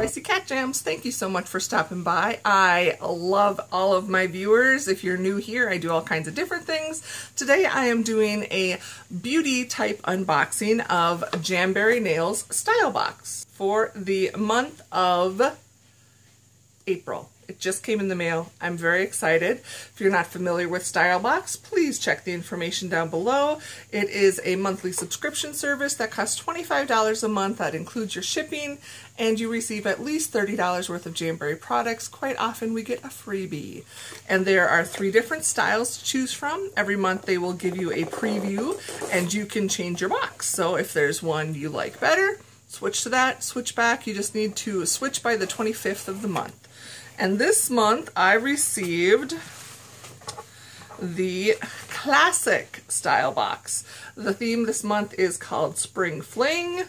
Spicy Cat Jams. Thank you so much for stopping by. I love all of my viewers. If you're new here, I do all kinds of different things. Today I am doing a beauty type unboxing of Jamberry Nails StyleBox for the month of April. It just came in the mail. I'm very excited. If you're not familiar with StyleBox, please check the information down below. It is a monthly subscription service that costs $25 a month. That includes your shipping, and you receive at least $30 worth of Jamberry products. Quite often we get a freebie. And there are 3 different styles to choose from. Every month they will give you a preview, and you can change your box. So if there's one you like better, switch to that, switch back. You just need to switch by the 25th of the month. And this month I received the classic StyleBox. The theme this month is called Spring Fling,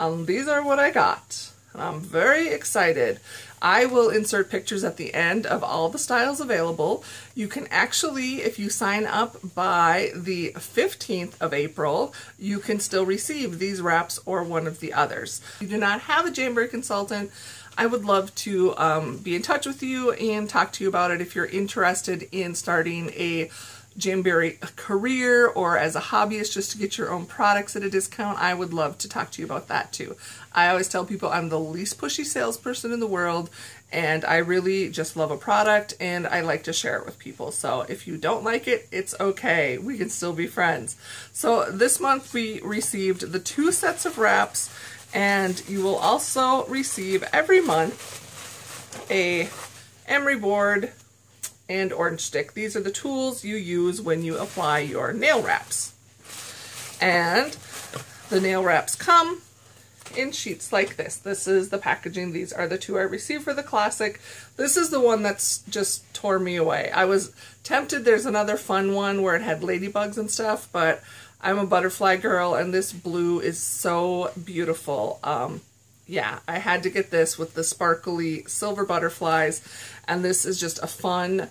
and these are what I got. I'm very excited. I will insert pictures at the end of all the styles available. You can actually, if you sign up by the 15th of April, you can still receive these wraps or one of the others. If you do not have a Jamberry consultant, I would love to be in touch with you and talk to you about it if you're interested in starting a Jamberry career or as a hobbyist just to get your own products at a discount. I would love to talk to you about that too. I always tell people I'm the least pushy salesperson in the world, and I really just love a product and I like to share it with people. So if you don't like it, it's okay. We can still be friends. So this month we received the 2 sets of wraps, and you will also receive every month a emery board and orange stick. These are the tools you use when you apply your nail wraps. And the nail wraps come in sheets like this. This is the packaging. These are the 2 I received for the classic. This is the one that's just tore me away. I was tempted. There's another fun one where it had ladybugs and stuff, but I'm a butterfly girl, and this blue is so beautiful. Yeah, I had to get this with the sparkly silver butterflies, and this is just a fun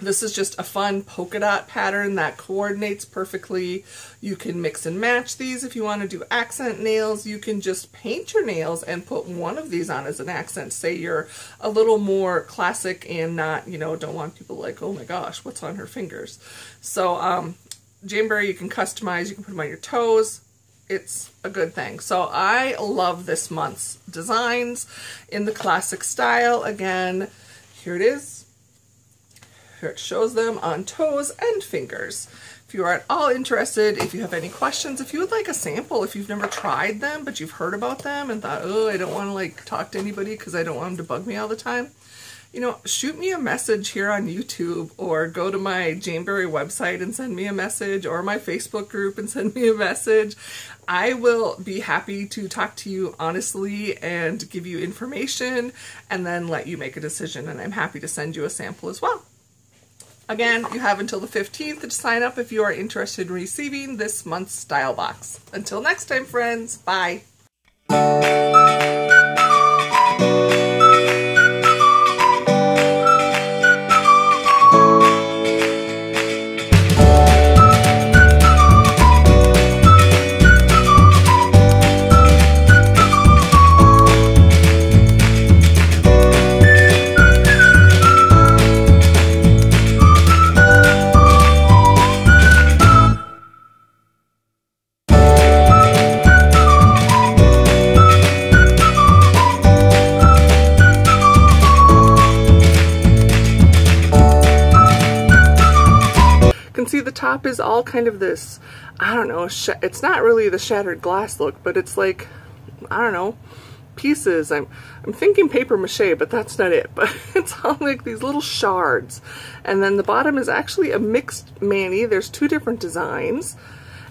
this is just a fun polka dot pattern that coordinates perfectly. You can mix and match these if you want to do accent nails. You can just paint your nails and put one of these on as an accent. Say you're a little more classic and not, you know, don't want people like, oh my gosh, what's on her fingers? So Jamberry, you can customize, you can put them on your toes. It's a good thing. So I love this month's designs in the classic style. Again, here it is. Here it shows them on toes and fingers. If you are at all interested, if you have any questions, if you would like a sample, if you've never tried them but you've heard about them and thought, oh, I don't want to like talk to anybody because I don't want them to bug me all the time, you know, shoot me a message here on YouTube, or go to my Jamberry website and send me a message, or my Facebook group and send me a message. I will be happy to talk to you honestly and give you information and then let you make a decision, and I'm happy to send you a sample as well. Again, you have until the 15th to sign up if you are interested in receiving this month's StyleBox. Until next time, friends, bye! See, the top is all kind of this, I don't know, it's not really the shattered glass look, but it's like, I don't know, pieces. I'm thinking paper mache, but that's not it. But it's all like these little shards. And then the bottom is actually a mixed mani. There's 2 different designs,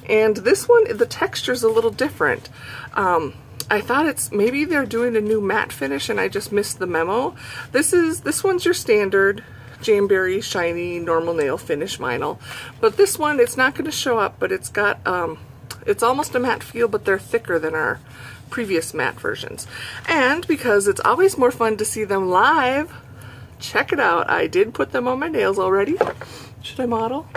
and this one, the texture's a little different. I thought it's maybe they're doing a new matte finish and I just missed the memo. This one's your standard Jamberry shiny normal nail finish vinyl, but this one, it's not going to show up, but it's got it's almost a matte feel, but they're thicker than our previous matte versions. And because it's always more fun to see them live, check it out. I did put them on my nails already. Should I model?